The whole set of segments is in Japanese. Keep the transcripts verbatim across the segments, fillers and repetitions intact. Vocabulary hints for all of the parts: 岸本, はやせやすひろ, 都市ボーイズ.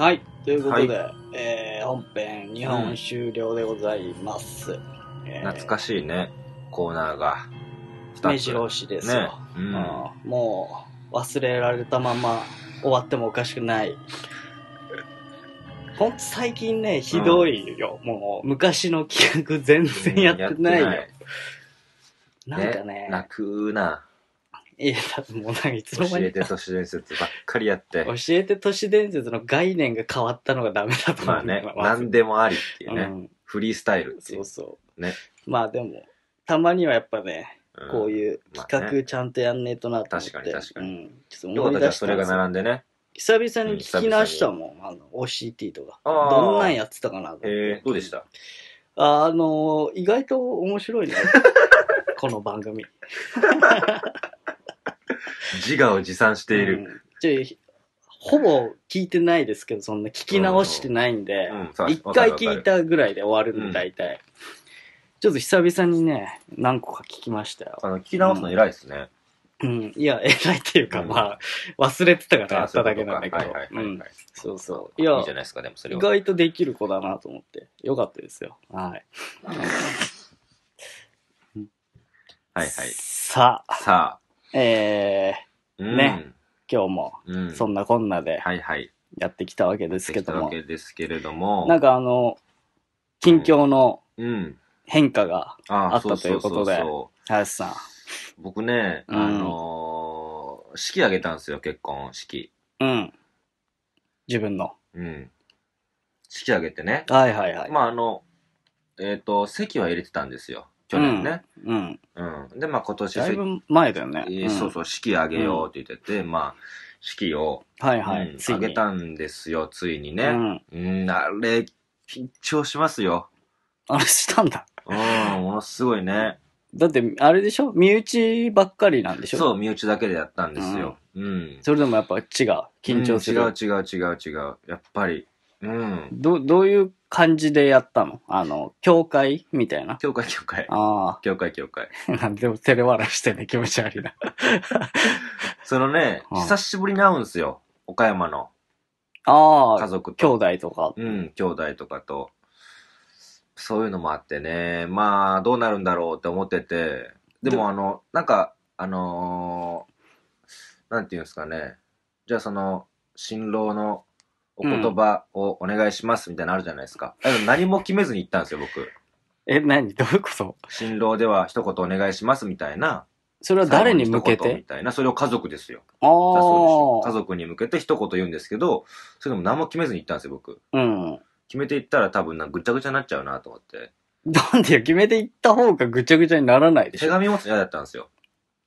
はい、ということで、はい、えー、本編にほん終了でございます。うんえー、懐かしいね、コーナーが。目白押しですよ、ね、うんあ。もう忘れられたまま終わってもおかしくない。ほんと最近ね、ひどいよ。うん、もう昔の企画全然やってないよ。うん、やってない。なんかね。泣くな。いや、多分もう何いつの間にか教えて都市伝説ばっかりやって教えて都市伝説の概念が変わったのがダメだと思う。まあね、何でもありっていうね、うん、フリースタイルっていう。そうそうね。まあでもたまにはやっぱね、うん、こういう企画ちゃんとやんねえとなって、まあね、確かに確かに、うん、ちょっと思い出した。それが並んでね、久々に聞き直したもん、うん、あの オーシーティー とかどんなんやってたかなと思って、えー、どうでした？あのー、意外と面白いねこの番組自我を持参している、うん、ちょほぼ聞いてないですけど、そんな聞き直してないんで、うんうん、いっかい聞いたぐらいで終わるんで大体、うん、ちょっと久々にね何個か聞きましたよ。あの聞き直すの偉いですね、うんうん、いや偉いっていうか、うん、まあ忘れてたからやっただけなんだけど、そうそう、いやいいじゃないですか。でもそれは意外とできる子だなと思ってよかったですよ。はいはいはい、さあさあ、えーうん、ね、今日もそんなこんなでやってきたわけですけども、なんかあの近況の変化があったということで、林さん、僕ね、あのー、式あげたんですよ、結婚式、うん、自分の、うん、式あげてね、はいはいはい、まああのえっと席は入れてたんですよ。去年ね、うんうんうん、でまあ今年だいぶ前だよね、うん、そうそう、式あげようって言ってて、うん、まあ式を、はいはい、うん、あげたんですよ、ついにね、うん、あれ緊張しますよ。あれしたんだ、うん、ものすごいね。だってあれでしょ、身内ばっかりなんでしょ。そう、身内だけでやったんですよ、うんうん、それでもやっぱ違う、緊張する、うん、違う違う違う違う、やっぱり、うん、ど, どういう感じでやったの？あの、教会みたいな。教会、教会。ああ。教会、教会。なんでも照れ笑いしてね、気持ち悪いな。そのね、うん、久しぶりに会うんですよ。岡山の。ああ。家族と。兄弟とか。うん、兄弟とかと。そういうのもあってね、まあ、どうなるんだろうって思ってて、でも、でもあの、なんか、あのー、なんていうんですかね、じゃあその、新郎の、お言葉をお願いしますみたいなのあるじゃないですか、うん、何も決めずに行ったんですよ僕。え、何どういうこと？新郎では一言お願いしますみたいな。それは誰に向けてみたいな。それを家族ですよ。ああ、そうです、家族に向けて一言言うんですけど、それでも何も決めずに行ったんですよ僕、うん、決めて行ったら多分なんかぐちゃぐちゃになっちゃうなと思って。なんでよ、決めて行った方がぐちゃぐちゃにならないでしょ。手紙持つの嫌だったんですよ。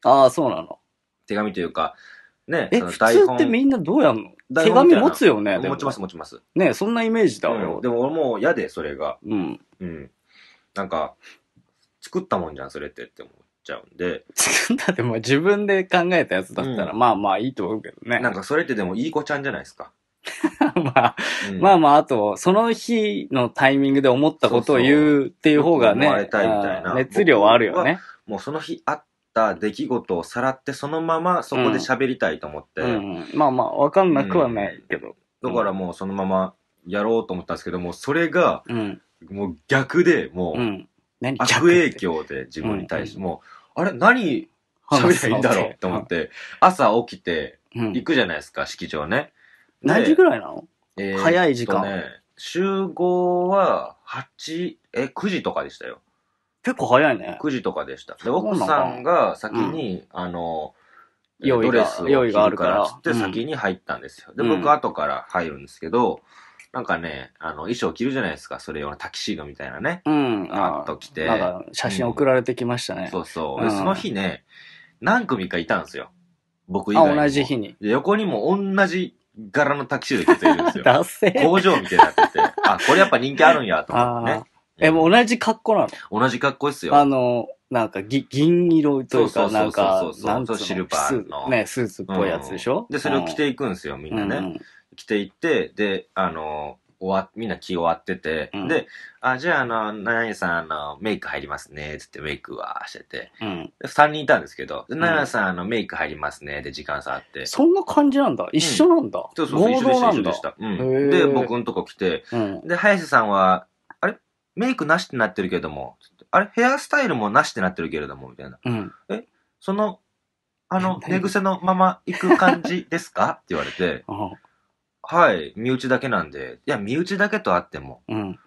ああ、そうなの。手紙というかね、え、その台本普通ってみんなどうやんの？手紙持つよね。持ちます持ちます。ね、そんなイメージだよ、うん。でも俺もう嫌で、それが。うん。うん。なんか、作ったもんじゃん、それってって思っちゃうんで。作ったってもう自分で考えたやつだったら、うん、まあまあいいと思うけどね。なんかそれってでもいい子ちゃんじゃないですか。まあ、うん、まあまあ、あと、その日のタイミングで思ったことを言うっていう方がね、そうそう、たいみたいな熱量はあるよね。もうその日あって、出来事をさらってそのままそこで喋りたいと思って、うんうん、まあまあ分かんなくはないけど、うん、だからもうそのままやろうと思ったんですけども、それがもう逆で、もう悪影響で自分に対して、もうあれ何喋りゃいいんだろうと思って朝起きて行くじゃないですか、式場ね。何時ぐらいなの？えーっとね、早い時間。集合ははち、え、くじとかでしたよ。結構早いね。くじとかでした。で、奥さんが先に、うん、あの、ドレスを着るからつって先に入ったんですよ。うん、で、僕後から入るんですけど、なんかね、あの、衣装着るじゃないですか。それ用のタキシードみたいなね。うん。あっと着て。なんか写真送られてきましたね。うん、そうそう。で、その日ね、何組かいたんですよ。僕以外にも。あ、同じ日に。で、横にも同じ柄のタキシード着てるんですよ。ダセー。工場みたいになってて。あ、これやっぱ人気あるんや、と思ってね。え、もう同じ格好なの？同じ格好ですよ。あの、なんか、ぎ、銀色というか、なんか、なんとシルバーの。ね、スーツっぽいやつでしょ？で、それを着ていくんですよ、みんなね。着ていって、で、あの、終わ、みんな気終わってて、うん、で、あ、じゃあ、あの、ナナさん、あの、メイク入りますね、つってメイクはしてて、うん、さんにんいたんですけど、ナナさん、あの、メイク入りますね、で、時間差あって。そんな感じなんだ。一緒なんだ。うん、そうそうそう、一緒でした、一緒でした。うん、で、僕のとこ来て、うん、で、早瀬さんは、あれメイクなしってなってるけども、あれヘアスタイルもなしってなってるけれども、みたいな。うん、え、その、あの、寝癖のまま行く感じですかって言われて、はい、身内だけなんで、いや、身内だけとあっても、うん、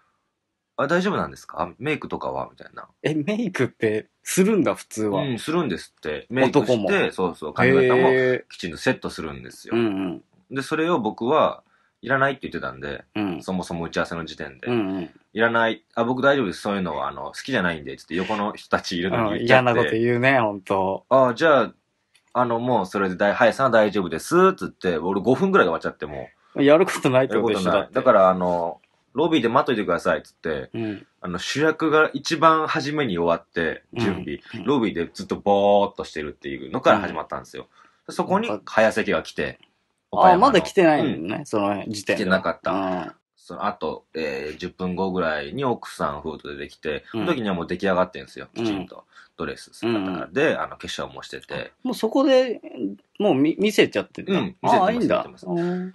あ、大丈夫なんですかメイクとかはみたいな。え、メイクってするんだ、普通は。うん、するんですって。メイクして、そうそう、髪型もきちんとセットするんですよ。うんうん、で、それを僕はいらないって言ってたんで、うん、そもそも打ち合わせの時点で。うんうんいらない。あ、僕大丈夫です。そういうのは、あの、好きじゃないんで、ちょっと横の人たちいるのに言っちゃって。嫌なこと言うね、ほんと。あ、じゃあ、あの、もうそれで大、はい、さん大丈夫です、つって、俺ごふんぐらいで終わっちゃって、もう。やることないってことでしょ。だから、あの、ロビーで待っといてください、つって、うん、あの、主役が一番初めに終わって、準備、うん、ロビーでずっとぼーっとしてるっていうのから始まったんですよ。うん、そこに、早瀬家が来て。あ、まだ来てないんだね、うん、その時点で。来てなかった。うんそのあと、えー、じゅっぷんごぐらいに奥さんフード出てきて、うん、その時にはもう出来上がってるんですよ、きちんと。うん、ドレス姿からで、うん、あの、化粧もしてて。もうそこで、もう見、見せちゃってた。うん、見せてます。あ、いいんだ。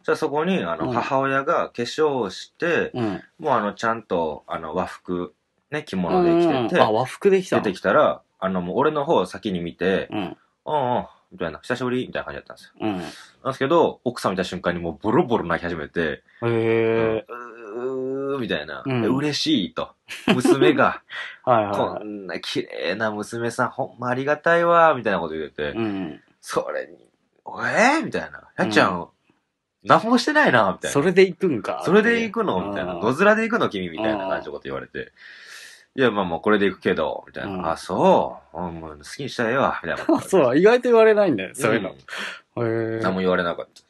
じゃあそこに、あの、うん、母親が化粧をして、うん、もうあの、ちゃんと、あの、和服、ね、着物で着てて、うん、あ、和服できた。出てきたら、あの、もう俺の方を先に見て、うん、うんうん。みたいな、久しぶりみたいな感じだったんですよ。うん、なんですけど、奥さん見た瞬間にもうボロボロ泣き始めて、へー、うーみたいな、うん、嬉しいと。娘が、はいはい、こんな綺麗な娘さん、ほんまありがたいわ、みたいなこと言ってて、うん、それに、えー、みたいな、やっちゃん、うん、何もしてないな、みたいな。それで行くんか。それで行くのみたいな。野面で行くの君みたいな感じのこと言われて。いや、まあもうこれで行くけど、みたいな。うん、あ、そう。もう好きにしたらええわ、みたいな。そう、意外と言われないんだよ、そういうの。うん、へえ。何も言われなかった。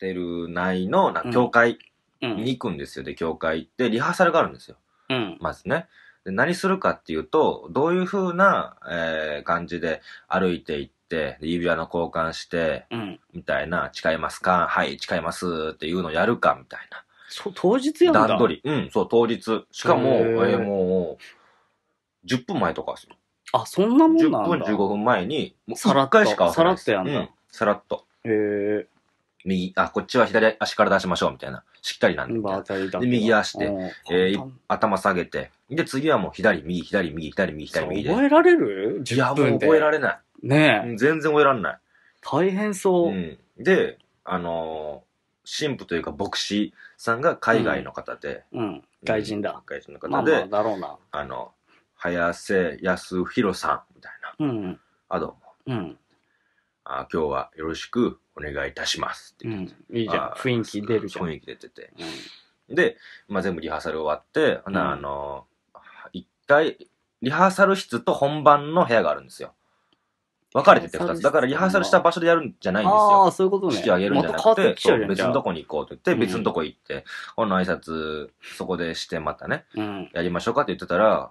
出る内の、なんか、教会に行くんですよ。うん、で、教会行って、リハーサルがあるんですよ。うん、まずね。で、何するかっていうと、どういう風な、えー、感じで歩いていって、指輪の交換して、うん、みたいな、誓いますか、はい、誓いますっていうのをやるか、みたいな。そう、当日やんだ。段取り。うん、そう、当日。しかも、えー、もう、じゅっぷんまえとかですよ。あ、そんなもんなんだ。じゅっぷんじゅうごふんまえに、もういっかいしか合わせないです。さらっとやんだ。うん、さらっと。へぇ。右、あ、こっちは左足から出しましょう、みたいな。しっかりなんで。で、右足で、えー、頭下げて。で、次はもう左、右、左、右、左、右、左、右で。覚えられる？いや、もう覚えられない。ねえ。全然覚えられない。大変そう。うん。で、あのー、神父というか牧師さんが海外の方で。うん。外人だ。外人の方で。だろうな。あの、早瀬康弘さんみたいな。うん、あ、どうも。うん、あ、今日はよろしくお願いいたしますって言ってて、うん。いいじゃん。雰囲気出るじゃん。雰囲気出てて。うん、で、まあ、全部リハーサル終わって、うん、あの、一回、リハーサル室と本番の部屋があるんですよ。分かれててふたつ。だからリハーサルした場所でやるんじゃないんですよ。ああ、そういうことね。式上げるんじゃなくて、そう、別のとこに行こうって言って、別のとこ行って、この挨拶、そこでしてまたね、うん、やりましょうかって言ってたら、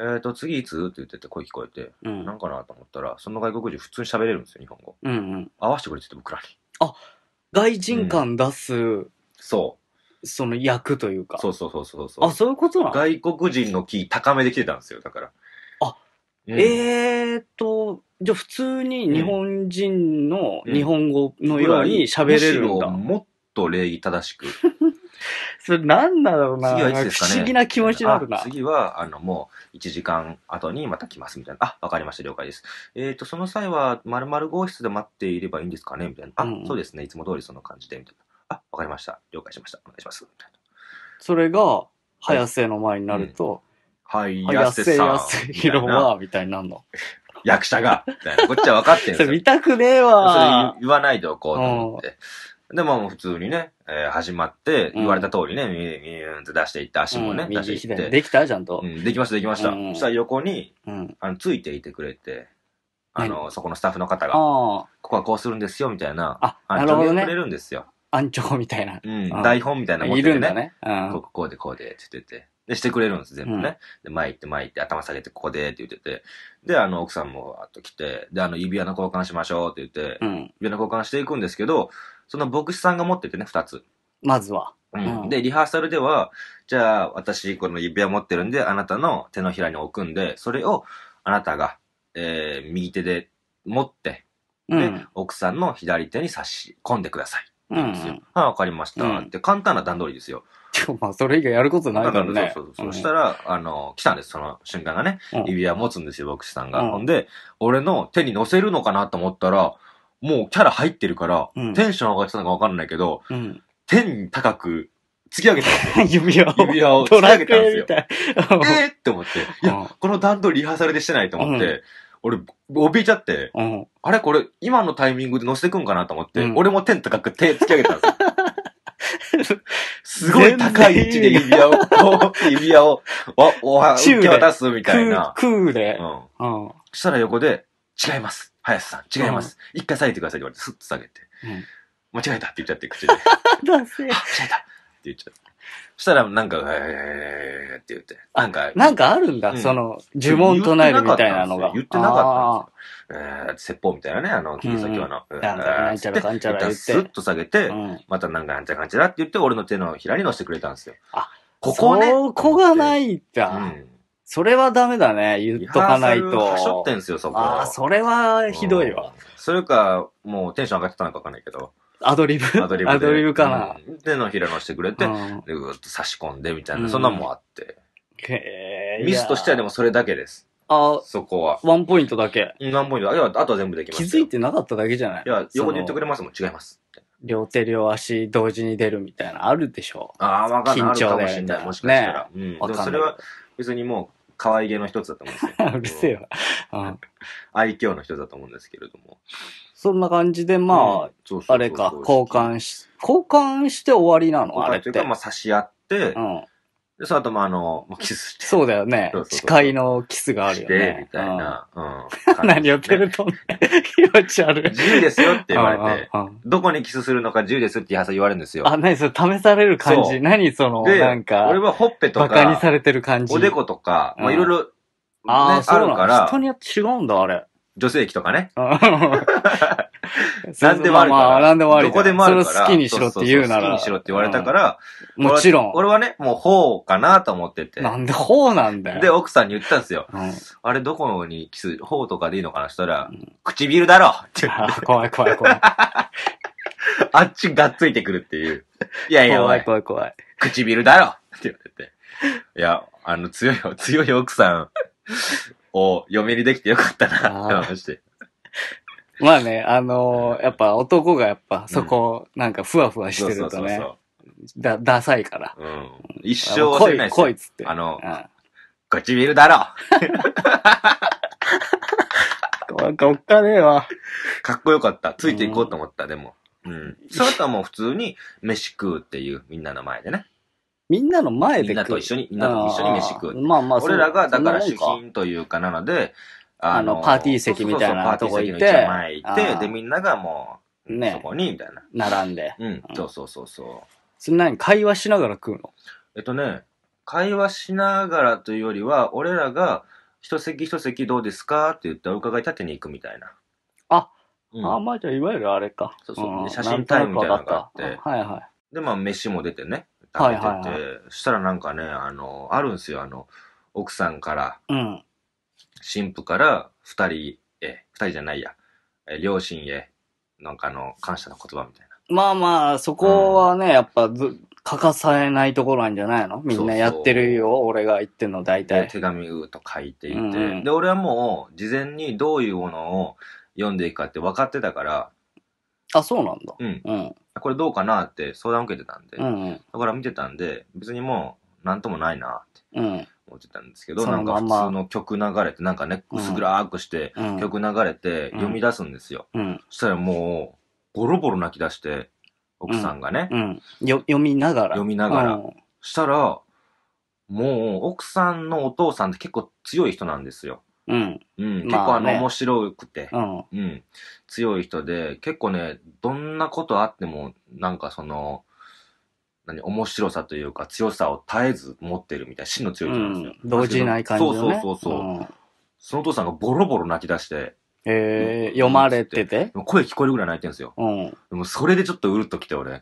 えっと、次いつって言ってて声聞こえて、うん、なんかなと思ったら、その外国人普通に喋れるんですよ、日本語。うんうん、合わせてくれてて、僕らに。あ、外人感出す、うん、そう。その役というか。そうそうそうそうそう。あ、そういうことなの？外国人の気高めで来てたんですよ、だから。あ、うん、えーっと、じゃあ普通に日本人の日本語のように喋れるんだ。うんうん、もっと礼儀正しく。それ何なんだろうな。次はいつですかね。不思議な気持ちになるな。次は、あの、もう、いちじかんごにまた来ます、みたいな。あ、わかりました、了解です。えっと、その際は、〇〇号室で待っていればいいんですかねみたいな。あ、うん、そうですね。いつも通りその感じで、みたいな。あ、わかりました。了解しました。お願いします。みたいな。それが、早瀬の前になると、はい、早瀬さん。早瀬広場、みたいになるの。役者が、みたいな。こっちは分かってるんですよ。それ見たくねえわ。それ言わないでおこうと思って。で、まあ普通にね、えー、始まって、言われた通りね、ミューンって出していって、足もね、出していって。できたちゃんと。うん、できました、できました。そしたら横に、あの、ついていてくれて、あの、そこのスタッフの方が、ここはこうするんですよ、みたいな、アンチョビをくれるんですよ。アンチョみたいな。うん、台本みたいなもんでね、ここ、こうで、こうで、って言ってて。で、してくれるんです、全部ね。で、前行って、前行って、頭下げて、ここで、って言ってて。で、あの、奥さんも、あっと来て、で、あの、指輪の交換しましょう、って言って、指輪の交換していくんですけど、その牧師さんが持っててね、二つ。まずは。うん、でリハーサルではじゃあ私この指輪持ってるんであなたの手のひらに置くんでそれをあなたが、えー、右手で持って、うん、で奥さんの左手に差し込んでくださいって言うんですよ、うん、はいわかりました、うん、って簡単な段取りですよ。まあそれ以外やることないからね。そうそうそう、うん、そしたらあの来たんですその瞬間がね、うん、指輪持つんですよ牧師さんが、うん、ほんで俺の手に乗せるのかなと思ったらもうキャラ入ってるから、うん、テンション上がってたのか分かんないけど、うん天高く突き上げたんですよ。指輪を。指輪を突き上げたんですよ。えーって思って。いや、この段取りリハーサルでしてないと思って、うん、俺、怯えちゃって、うん、あれこれ、今のタイミングで乗せてくんかなと思って、うん、俺も天高く手突き上げたんですよ。すごい高い位置で指輪を、指輪を、わ、わ、受け渡すみたいな。クーで。うん。うん、そしたら横で、違います。林さん、違います。うん、一回下げてくださいって言われて、スッと下げて。うん間違えたって言っちゃって口で間違えたって言っちゃったそしたらなんかえーって言ってなんかなんかあるんだ、うん、その呪文唱えるみたいなのが言ってなかったんですよ、えー、説法みたいなねあのキリスト教の、うん、なんかなんちゃらかんちゃら言ってスッと下げて、うん、またなんかなんちゃらかんちゃらって言って俺の手のひらに乗せてくれたんですよ。あここねそこがないんだ、うん、それはダメだね言っとかないとはしょってんすよそこあそれはひどいわ、うん、それかもうテンション上がってたのかわかんないけどアドリブアドリブアドリブかな、うん、手のひら乗せてくれて、うん、でぐーっと差し込んでみたいな、うん、そんなもんあってへーミスとしてはでもそれだけです。あそこはワンポイントだけワンポイントだけはあとは全部できます。気づいてなかっただけじゃない。いや横で言ってくれますもん違います両手両足同時に出るみたいなあるでしょ。ああわかんない緊張であるかもしれないもしかしたら、ねうん、でもそれは別にもう可愛げの一つだと思うんですよ。うるせえわ、うん、愛嬌の一つだと思うんですけれどもそんな感じでまああれか交換し交換して終わりなのあれって。まあ差し合って、うん、でその後まああのキスして。そうだよね。そうそうそう誓いのキスがあるよね。みたいな。うん、ね何をてるとね気持ち悪い。自由ですよって言われて、うんうんうん、どこにキスするのか自由ですって言われるんですよ。あ何それ試される感じ。何そのなんか俺はほっぺとかバカにされてる感じ。おでことかまあいろいろねあるから。人によって違うんだあれ。女性器とかね。何でもあるから。何でもあるから。どこでもあるから。それを好きにしろって言うなら。好きにしろって言われたから。うん、もちろん。俺はね、もう方かなと思ってて。なんで方なんだよ。で、奥さんに言ったんですよ。うん、あれ、どこにキス、方とかでいいのかなしたら、うん、唇だろって言って。怖い怖い怖い。あっちがっついてくるっていう。いやいや、怖い怖い怖い。唇だろって言われて。いや、あの、強い、強い奥さん。を嫁にできてよかったなって話して。まあね、あのー、やっぱ男がやっぱそこ、うん、なんかふわふわしてるとね、そうそうそうそうだ、ダサいから。うん、一生忘れないですよ。来い、来いっつって。あの、唇だろなんかおっかねえわ。かっこよかった。ついていこうと思った、うん、でも。うん。その後はもう普通に飯食うっていう、みんなの前でね。みんなの前でみんなと一緒にみんなと一緒に飯食う。まあまあ俺らがだから主賓というかなので、あのパーティー席みたいなとこ行って、パーティー席の一応前行ってでみんながもう、ね、そこにみたいな並んで、うん、そうそうそうそう。そんなに会話しながら食うの？えっとね、会話しながらというよりは俺らが一席一席どうですかって言ってお伺い立てに行くみたいな。あ、うん、あまあじゃあいわゆるあれか。そうそう、うん、写真タイムみたいなのがあって、はいはい。でまあ飯も出てね。食べてて、はいはいはい、したらなんかねあのあるんですよあの奥さんから、うん、新婦から二人へ二人じゃないや両親へなんかあの感謝の言葉みたいな。まあまあそこはね、うん、やっぱず欠かされないところなんじゃないのみんなやってるよ。そうそう俺が言ってんの大体手紙うーと書いていて、うんうん、で俺はもう事前にどういうものを読んでいくかって分かってたから。あそうなんだ。うん、うんこれどうかなって相談受けてたんで、うんうん、だから見てたんで別にもうなんともないなって思ってたんですけど、うん、なんか普通の曲流れてなんかね薄暗くして曲流れて読み出すんですよ、うんうん、そしたらもうボロボロ泣き出して奥さんがね、うんうん、よ読みながら読みながら、うん、したらもう奥さんのお父さんって結構強い人なんですよ、うんうん、結構あの、まあね、面白くて、うんうん、強い人で結構ねどんなことあってもなんかその何面白さというか強さを絶えず持ってるみたいな真の強い人なんですよ、うん、動じない感じのねそうそうそうそう、うん、そのお父さんがボロボロ泣き出して、えー、読まれてて声聞こえるぐらい泣いてるんですよ。うん、でもそれでちょっとうるっときて俺、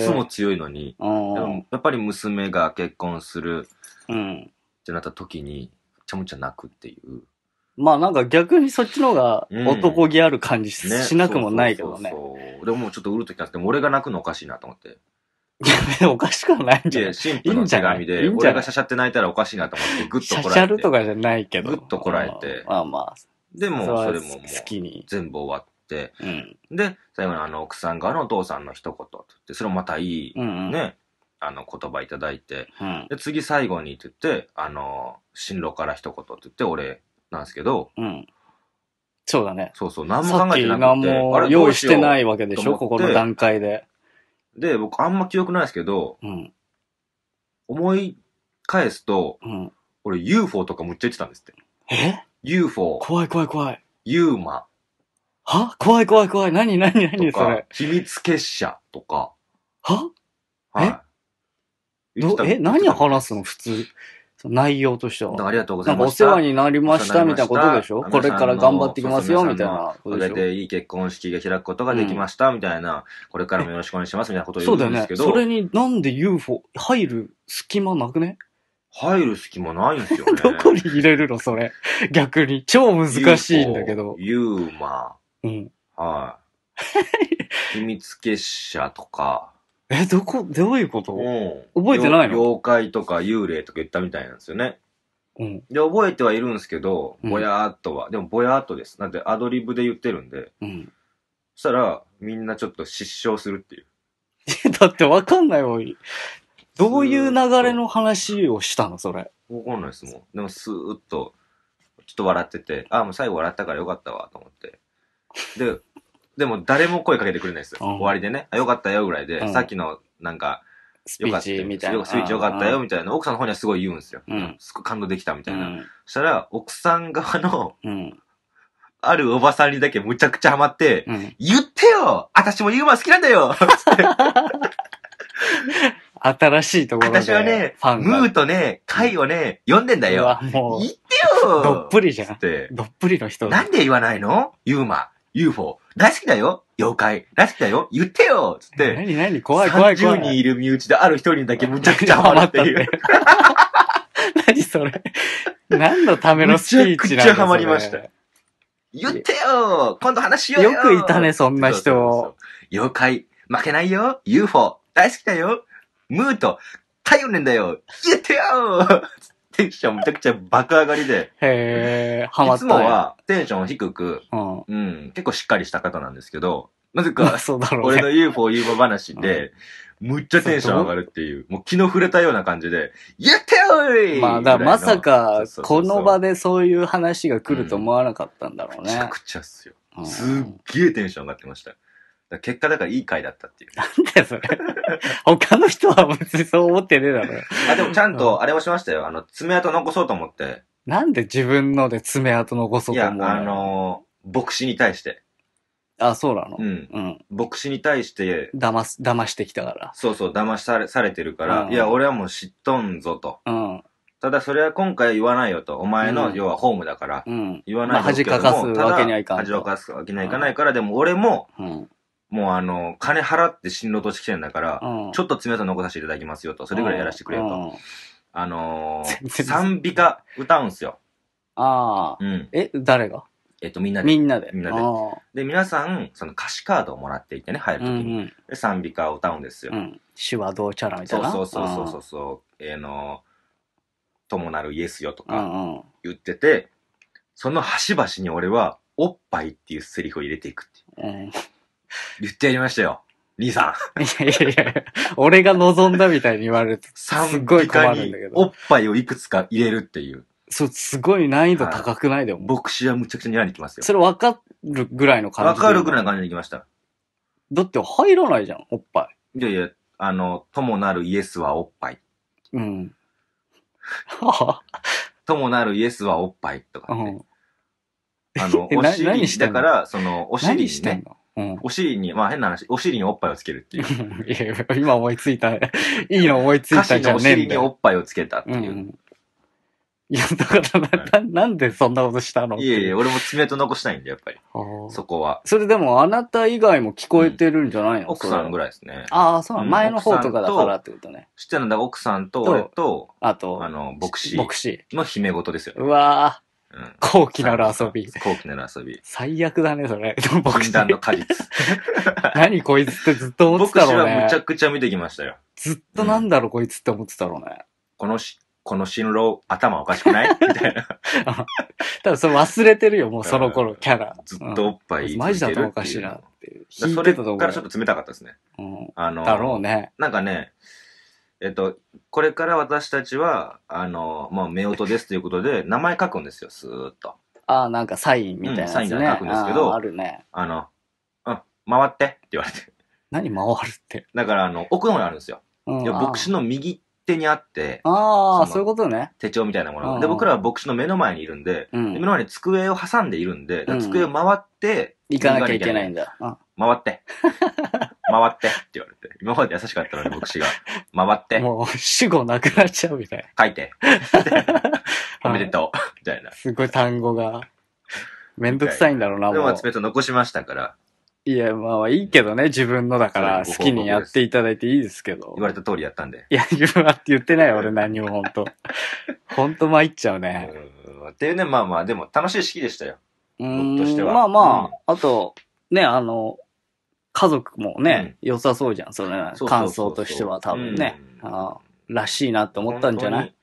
いつも強いのに、でもやっぱり娘が結婚するってなった時に、うん、ちゃむちゃ泣くっていう。まあなんか逆にそっちの方が男気ある感じしなくもないけどね。でもちょっとうるっときたんですけど、俺が泣くのおかしいなと思って。いや、おかしくはないんじゃない？シンプルの手紙で、俺がしゃしゃって泣いたらおかしいなと思って、ぐっとこらえて。しゃしゃるとかじゃないけど。ぐっとこらえて。まあまあ。でも、それももう、全部終わって。で、最後にあの、奥さん側のお父さんの一言って言って、それもまたいい、ね、あの、言葉いただいて。で、次最後にって言って、あの、新郎から一言って言って、俺なんですけど、そうだね。そうそう、何も考えてなくて。何も用意してないわけでしょ、ここの段階で。で、僕あんま記憶ないですけど、うん、思い返すと、うん、俺 ユーフォー とかむっちゃ言ってたんですって。え？ ユーフォー。怖い怖い怖い。ユーマ。は？怖い怖い怖い。何何何それ。秘密結社とか。は？はい。え？ど、え？何話すの普通。内容としては。ありがとうございました。なんかお世話になりましたみたいなことでしょ？これから頑張っていきますよみたいなことでしょ？これでいい結婚式が開くことができましたみたいな、これからもよろしくお願いしますみたいなことを言うんですけど。そうだよね。それになんで ユーフォー 入る隙間なくね？入る隙間ないんですよね。どこに入れるのそれ。逆に。超難しいんだけど。ユーマ。うん。はい。秘密結社とか。え、どこ、どういうこと？うん、覚えてないの？妖怪とか幽霊とか言ったみたいなんですよね。うん、で、覚えてはいるんですけど、ぼやーっとは。うん、でも、ぼやーっとです。なんで、アドリブで言ってるんで。うん、そしたら、みんなちょっと失笑するっていう。だってわかんないもん。どういう流れの話をしたのそれ。わかんないですもん。でも、スーッと、ちょっと笑ってて、あ、もう最後笑ったからよかったわ、と思って。で、でも誰も声かけてくれないですよ。終わりでね。あ、よかったよぐらいで、さっきのなんか、スピーチみたいな。スピーチよかったよみたいな。奥さんの方にはすごい言うんですよ。すごい感動できたみたいな。そしたら、奥さん側の、あるおばさんにだけむちゃくちゃハマって、言ってよ！私もユーマ好きなんだよ！新しいところで。私はね、ムーとね、カイをね、読んでんだよ。言ってよ！どっぷりじゃん。どっぷりの人。なんで言わないの？ユーマ。ユーフォー 大好きだよ妖怪大好きだよ言ってよつって。何何怖い怖い怖い。さんじゅうにんいる身内であるひとりだけむちゃくちゃハマっていう。何それ何のためのスピーチなんだろう。むちゃくちゃハマりました。言ってよ今度話しようよよくいたね、そんな人を。そうそうそう妖怪負けないよ ユーフォー 大好きだよムーと頼れんだよ言ってよテンションめちゃくちゃ爆上がりで。へー、ハマった。いつもはテンション低く、うん、うん、結構しっかりした方なんですけど、なぜか、俺の ユーフォー ユーマ話で、うん、むっちゃテンション上がるっていう、もう気の触れたような感じで、やってよーい！まあ、だまさか、この場でそういう話が来ると思わなかったんだろうね。うん、めちゃくちゃっすよ。うん、すっげーテンション上がってました。結果だからいい回だったっていう。なんだよそれ。他の人は別にそう思ってねえだろ。あ、でもちゃんとあれもしましたよ。あの、爪痕残そうと思って。なんで自分ので爪痕残そうと思うの？いや、あのー、牧師に対して。あ、そうなの？うん。うん。牧師に対して。騙す、騙してきたから。そうそう、騙され、されてるから。うん、いや、俺はもう知っとんぞと。うん。ただそれは今回言わないよと。お前の、要はホームだから。うん。言わないよと。恥かかすわけにはいかない。恥かかすわけにはいかないから、でも俺も、うん。もうあの、金払って新郎としてきてるんだから、うん、ちょっと爪痕残させていただきますよと、それぐらいやらせてくれよと。うん、あのー、賛美歌歌うんすよ。ああ。うん。え、誰が？えっと、みんなで。みんなで。みんなで。で、皆さん、その歌詞カードをもらっていてね、入るときに。うんうん、で、賛美歌を歌うんですよ。うん。手話どうちゃらみたいな。そうそうそうそうそう。えー、のー、ともなるイエスよとか言ってて、うんうん、その端々に俺は、おっぱいっていうセリフを入れていくっていう。うん言ってやりましたよ。兄さん。いやいやいや、俺が望んだみたいに言われると、すごい困るんだけど。おっぱいをいくつか入れるっていう。そう、すごい難易度高くないでも。牧師はむちゃくちゃにらんできますよ。それ分かるぐらいの感じ。分かるぐらいの感じできました。だって入らないじゃん、おっぱい。いやいや、あの、ともなるイエスはおっぱい。うん。ともなるイエスはおっぱいとかね。うん、あの、お尻、だから、その、お尻にね。うん、お尻に、まあ変な話、お尻におっぱいをつけるっていう。いや、今思いついた。いいの思いついたじゃねえんだよ。歌詞のお尻におっぱいをつけたっていう。うん、いや、だからな、はい、なんでそんなことしたの？いやいや、俺も爪痕残したいんで、やっぱり。そこは。それでも、あなた以外も聞こえてるんじゃないの、うん、奥さんぐらいですね。ああ、そうなの、うん、前の方とかだからってことね。知ってるんだ、奥さんと俺と、あと、あの、牧師。牧師。の姫事ですよ、ね。うわぁ、うん。高貴なる遊び。高貴なる遊び。最悪だね、それ。牧師。禁断の果実。何こいつってずっと思ってたろうね。牧師はむちゃくちゃ見てきましたよ。ずっとなんだろう、うん、こいつって思ってたろうね。このし、この新郎、頭おかしくないみたいな。ただそれ忘れてるよ、もうその頃、キャラ。ずっとおっぱい。マジだとおかしいなっていう。それからちょっと冷たかったですね。うん、あのだろうね。なんかね、えっと、これから私たちは、あの、まあ、夫婦ですということで、名前書くんですよ、スーッと。ああ、なんかサインみたいな、ねうん。サインが書くんですけど、あ, あるね。あの、うん、回ってって言われて。何回るって。だから、あの、奥の方にあるんですよ。うん、いや牧師の右手にあって、ああ、そういうことね。手帳みたいなもの。で、僕らは牧師の目の前にいるんで、うん、目の前に机を挟んでいるんで、うん、机を回って、行かなきゃいけないんだ。あ回って。回ってって言われて。今まで優しかったのに、牧師が。回って。もう、主語なくなっちゃうみたい。書いて。おめでとう。みたいな。すごい単語が。めんどくさいんだろうな、もう。でも、爪と残しましたから。いや、まあいいけどね、自分のだから、好きにやっていただいていいですけど。言われた通りやったんで。いや、自分はって言ってない俺何も、ほんと。ほんと参っちゃうね。うんっていうね、まあまあ、でも楽しい式でしたよ。僕としては。まあまあ、うん、あと、ね、あの、家族もね、うん、良さそうじゃん、それ、ね、感想としては多分ね、うんあ。らしいなって思ったんじゃない？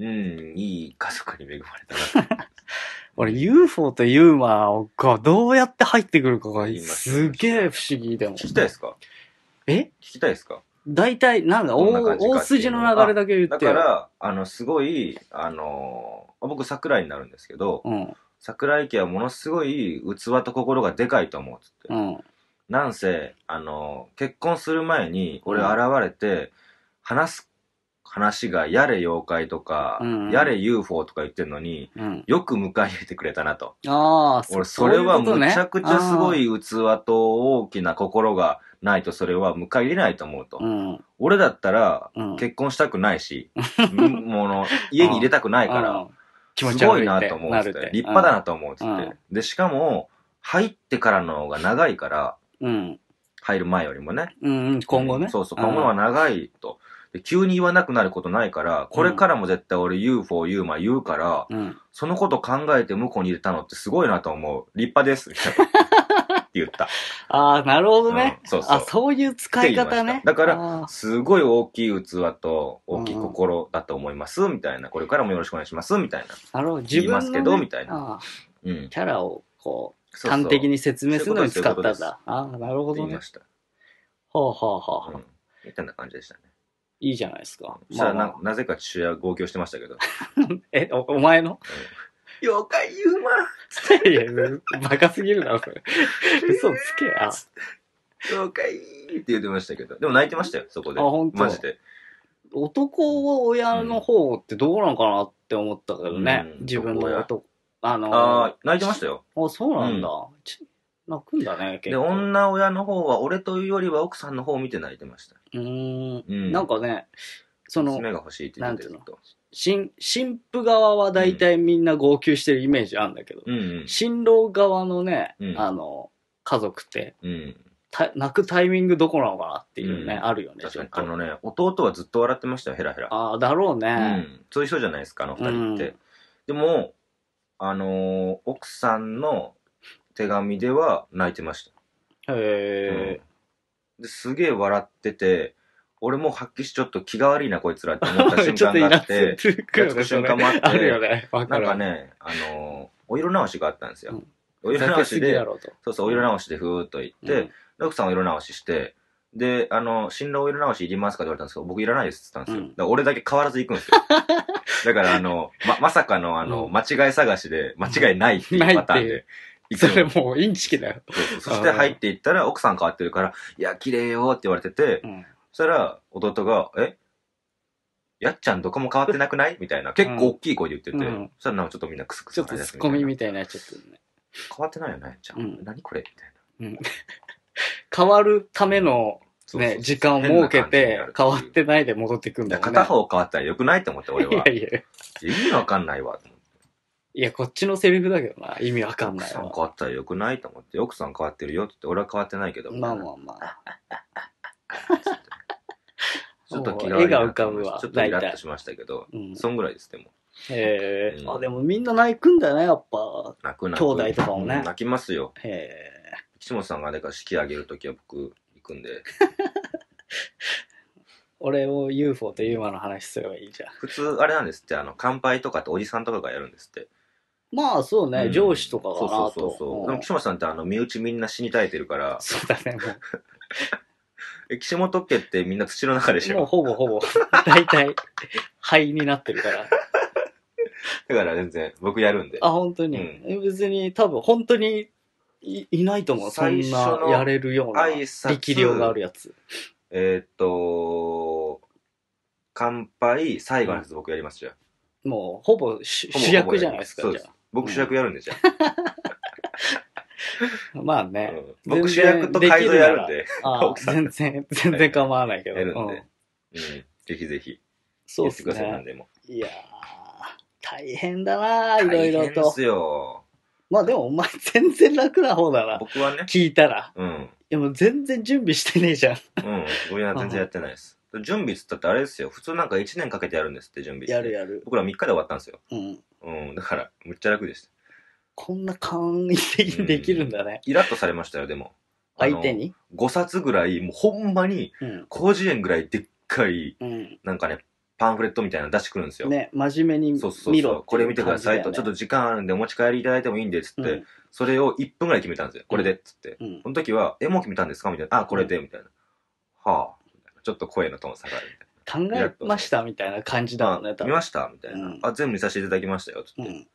うん、いい家族に恵まれたな。俺 ユーフォー とユーマーがどうやって入ってくるかがすげえ不思議でも。聞きたいですか？え？聞きたいですか？大体なんか大筋の流れだけ言って。だからあのすごいあの僕桜井になるんですけど、うん、桜井家はものすごい器と心がでかいと思うっつって。うん、なんせあの結婚する前に俺現れて話す。話がやれ妖怪とか、うんうん、やれ ユーフォー とか言ってるのに、うん、よく迎え入れてくれたなと。ああ、俺それはむちゃくちゃすごい器と大きな心がないとそれは迎え入れないと思うと。うん、俺だったら結婚したくないし、うん、もの家に入れたくないから、すごいなと思うっつって、立派だなと思うっつって。で、しかも入ってからの方が長いから、うん、入る前よりもね。うんうん、今後ね、うん。そうそう、今後は長いと。急に言わなくなることないから、これからも絶対俺 ユーフォー、ユーマ言うから、うん、そのこと考えて向こうに入れたのってすごいなと思う。立派です。って言った。ああ、なるほどね、うんそうそう。あ、そういう使い方ね。だから、すごい大きい器と大きい心だと思います、みたいな。これからもよろしくお願いします、みたいな。なるほど。自分の、ね、言いますけど、みたいな。うん、キャラをこう、端的に説明するのに使ったんだ。そうそうああ、なるほどね。言いました。ほうほうほう。うん、みたいな感じでしたね。いいじゃないですか。まあ、まあな、なぜか父親号泣してましたけど。え、お、お前の？妖怪ユーマー。いや、バカすぎるな、それ。嘘つけや。妖怪って言ってましたけど。でも泣いてましたよ、そこで。あ、本当。マジで。男は親の方ってどうなのかなって思ったけどね。うん、自分の男。あのー、あ、泣いてましたよ。あ、そうなんだ。うん泣くんだね、結構。で、女親の方は、俺というよりは奥さんの方を見て泣いてました。うーん。うん、なんかね、その、娘が欲しいって言ってると。新、新婦側は大体みんな号泣してるイメージあるんだけど、うんうん、新郎側のね、うん、あの、家族って、うん、泣くタイミングどこなのかなっていうね、うん、あるよね。確かに。あのね、弟はずっと笑ってましたよ、ヘラヘラ。ああ、だろうね、うん。そういう人じゃないですか、あの二人って、うん。でも、あのー、奥さんの、手紙では泣いてました。へー、うん、ですげえ笑ってて、俺もはっきしちょっと気が悪いなこいつらって思った瞬間があって、ちょっとイラつく瞬間もあって、あるよね、なんかね、あのー、お色直しがあったんですよ。うん、お色直しで、そうそうお色直しでふーっと言って、うん、奥さんお色直しして、であの新郎お色直しいりますかって言われたんですけど、僕いらないですって言ったんですよ。うん、だから俺だけ変わらず行くんですよ。だからあの ま, まさかのあの、うん、間違い探しで間違いないっていうパターンで。それもうインチキだよ。そうそう。そして入っていったら奥さん変わってるから、いや、綺麗よって言われてて、うん、そしたら弟が、えやっちゃんどこも変わってなくないみたいな。結構大きい声で言ってて、うん、そしたらなんかちょっとみんなクスクスちょっとツッコミみたいなやつだったね。変わってないよね、やっちゃん。うん、何これみたいな、うん。変わるためのそうそうそうね、時間を設けて変わってないで戻ってくんだよね。片方変わったらよくないと思って俺は。いやいや。意味わかんないわと思って。いやこっちのセリフだけどな、意味わかんないわ。奥さん変わったらよくないと思って、奥さん変わってるよって言って俺は変わってないけど。まあまあまあ。ちょっと気が悪いな。絵が浮かぶわ。ちょっとイラッとしましたけど、うん、そんぐらいですでも。へえ、うん。あでもみんな泣くんだよねやっぱ。泣く泣く。兄弟とかもね。うん、泣きますよ。へえ。岸本さんがだから式挙げるときは僕行くんで。俺を ユーフォー と ユーマ の話すればいいじゃん。普通あれなんですって、あの乾杯とかっておじさんとかがやるんですって。まあそうね、うん、上司とかかなと。そうそうそうそう。でも岸本さんってあの身内みんな死に絶えてるから。そうだね。岸本家ってみんな土の中でしょ。もうほぼほぼ大体灰になってるから。だから全然僕やるんで。あ本当に、うん、別に多分本当に。い, いないと思う。そんなやれるような力量があるやつ。えー、っと乾杯最後のやつ僕やりますじゃん。もうほぼ主役じゃないですか。そうですじゃあ僕主役やるんでじゃあ。うん、まあね、うん。僕主役と改造やるんで。あ全然全然構わないけど。やるんで。うん、うん、ぜひぜひ。そうですね。なんでもいやー大変だなーいろいろと。大変ですよ。まあでもお前全然楽な方だな。僕はね。聞いたら。うん。でも全然準備してねえじゃん。うん。僕は全然やってないです。準備っつったってあれですよ。普通なんかいちねんかけてやるんですって準備して。やるやる。僕らみっかで終わったんですよ。うん。うん。だから、むっちゃ楽でした。こんな簡易的にできるんだね。うん、イラッとされましたよ、でも。相手に ?ごさつぐらい、もうほんまに、広辞苑ぐらいでっかい、うん、なんかね、パンフレットみたいなの出してくるんですよ。ね、真面目に見ろっていう感じだよね。そうそうそう。これ見てくださいと、ちょっと時間あるんでお持ち帰りいただいてもいいんでっつって、うん、それをいっぷんぐらい決めたんですよ。これでっつって、うん、その時はえもう決めたんですかみたいな、あこれでみたいな、うん、はあみたいな、ちょっと声のトーン下がるみたいな、考えましたみたいな感じだもんね。見ましたみたいな、うん、あ全部見させていただきましたよっつって、うん、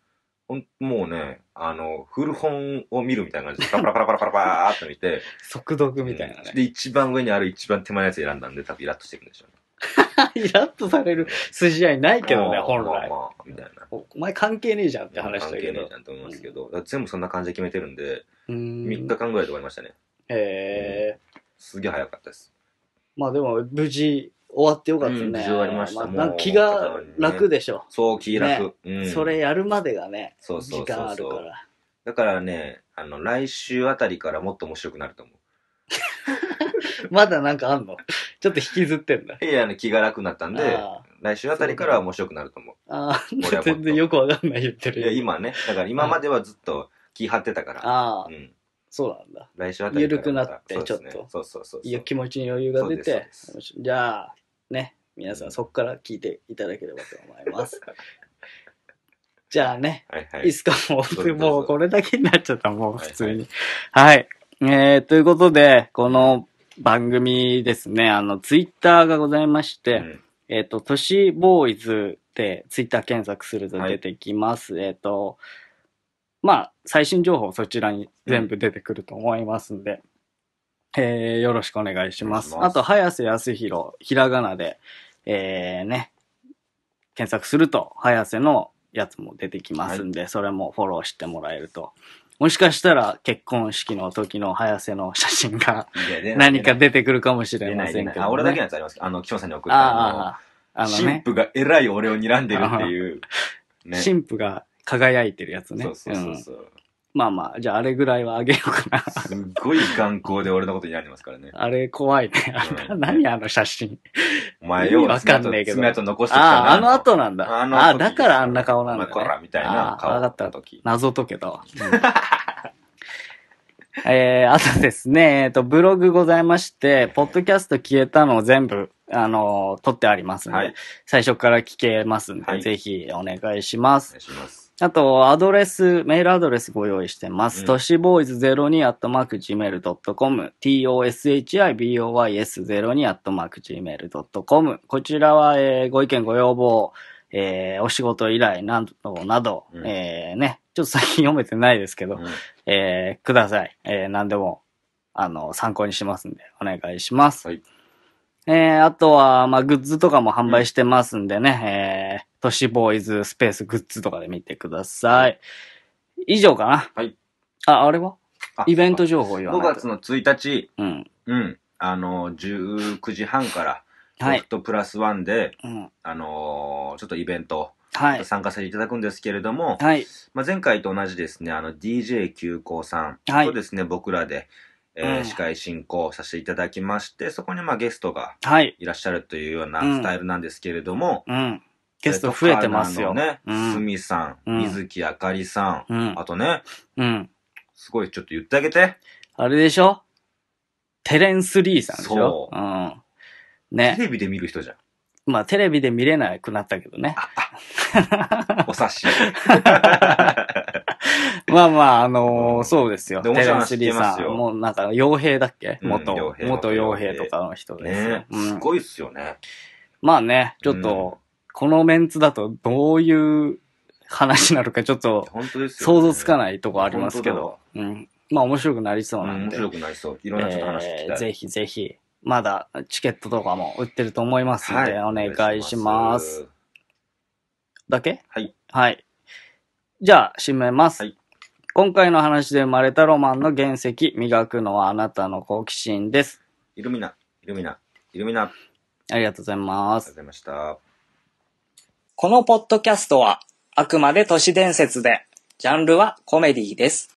ほんもうねあの古本を見るみたいな感じでパラパラパラパラパラーっと見て速読みたいなね、うん、で一番上にある一番手前のやつ選んだんで多分イラッとしてるんでしょうね。イラッとされる筋合いないけどね、本来。まあまあ、みたいな。お前関係ねえじゃんって話だけど。関係ねえじゃんと思いますけど、うん、全部そんな感じで決めてるんで、うんみっかかんぐらいで終わりましたね。へぇ、うん、すげえ早かったです。まあでも、無事終わってよかったね。うん、無事終わりました。まあ、気が楽でしょ。ね、そう、気楽、ねうん。それやるまでがね、そうそうそうそう時間あるから。だからね、あの、来週あたりからもっと面白くなると思う。まだなんかあんの？ちょっと引きずってんだ。いや、あの気が楽になったんで、来週あたりからは面白くなると思う。ああ、全然よくわかんない言ってる。いや、今ね、だから今まではずっと気張ってたから。ああ、うん、そうなんだ。来週あたりから緩くなって、ちょっと、そうそうそうそう、気持ちに余裕が出て、じゃあ、ね、皆さんそこから聞いていただければと思います。じゃあね、はいはい、いいっすか、もう、もうこれだけになっちゃった、もう普通に。はい、はいえー、ということで、この番組ですね、あの、ツイッターがございまして、うん、えっと、都市ボーイズでツイッター検索すると出てきます。はい、えっと、まあ、最新情報そちらに全部出てくると思いますんで、うん、えー、よろしくお願いします。あと、早瀬康弘、ひらがなで、えー、ね、検索すると、早瀬のやつも出てきますんで、はい、それもフォローしてもらえると。もしかしたら結婚式の時の早瀬の写真が何か出てくるかもしれませんけど、ね。出ない出ないあ、俺だけのやつありますけど、あの、岸本さんに送ったあの、神父が偉い俺を睨んでるっていう、ね。神父が輝いてるやつね。そうそうそうそう、うん。まあまあ、じゃああれぐらいはあげようかな。すっごい眼光で俺のこと睨んでますからね。あれ怖いね。うん、何あの写真。お前よ、わかんねえけど。爪痕残してきたな。あ、あの後なんだ。あの後。あ、だからあんな顔なんだ、ね。こら、みたいな顔だった時。謎解けた。えー、あとですね、えっと、ブログございまして、ポッドキャスト消えたのを全部、あのー、撮ってありますので、はい、最初から聞けますので、はい、ぜひお願いします。お願いします。あと、アドレス、メールアドレスご用意してます。うん、トシボーイズゼロにアットマークジーメールドットコム、トシボーイズゼロにアットマークジーメールドットコム。こちらは、えー、ご意見ご要望、えー、お仕事依頼などなど、うん、えー、ね、ちょっと最近読めてないですけど、うん、えー、ください。えー、何でも、あの、参考にしますんで、お願いします。はい、えー、あとは、まあ、グッズとかも販売してますんでね、うん、えー、都市ボーイズスペースグッズとかで見てください。以上かな。はい。あ、あれはイベント情報言わない。ごがつのついたち、うん。うん。あのじゅうくじはんから僕とプラスワンで、はいうん、あのちょっとイベント参加させていただくんですけれども、はいまあ、前回と同じですね、あの ディージェー 急行さんとですね、はい、僕らで、えーうん、司会進行させていただきまして、そこにまあゲストがいらっしゃるというようなスタイルなんですけれども、うんうんゲスト増えてますよ。ね、すみさん、水木あかりさん、うん、あとね、うん、すごいちょっと言ってあげて。あれでしょ？テレンス・リーさんでしょ？そう。うん。ね。テレビで見る人じゃん。まあテレビで見れなくなったけどね。あお察し。まあまああのー、そうですよ。でテレンス・リーさんもうなんか傭兵だっけ？うん、元傭兵元傭兵とかの人ですよ、ねうん。すごいっすよね。まあね、ちょっと。うんこのメンツだとどういう話になるかちょっと想像つかないとこありますけど、うん、まあ面白くなりそうなんで、面白くなりそう、いろんなちょっと話聞きたい、えー、ぜひぜひまだチケットとかも売ってると思いますので、はい、お願いします。だけ？はいはい。じゃあ締めます。はい、今回の話で生まれたロマンの原石、磨くのはあなたの好奇心です。イルミナイルミナイルミナ。ありがとうございます。ありがとうございました。このポッドキャストはあくまで都市伝説で、ジャンルはコメディです。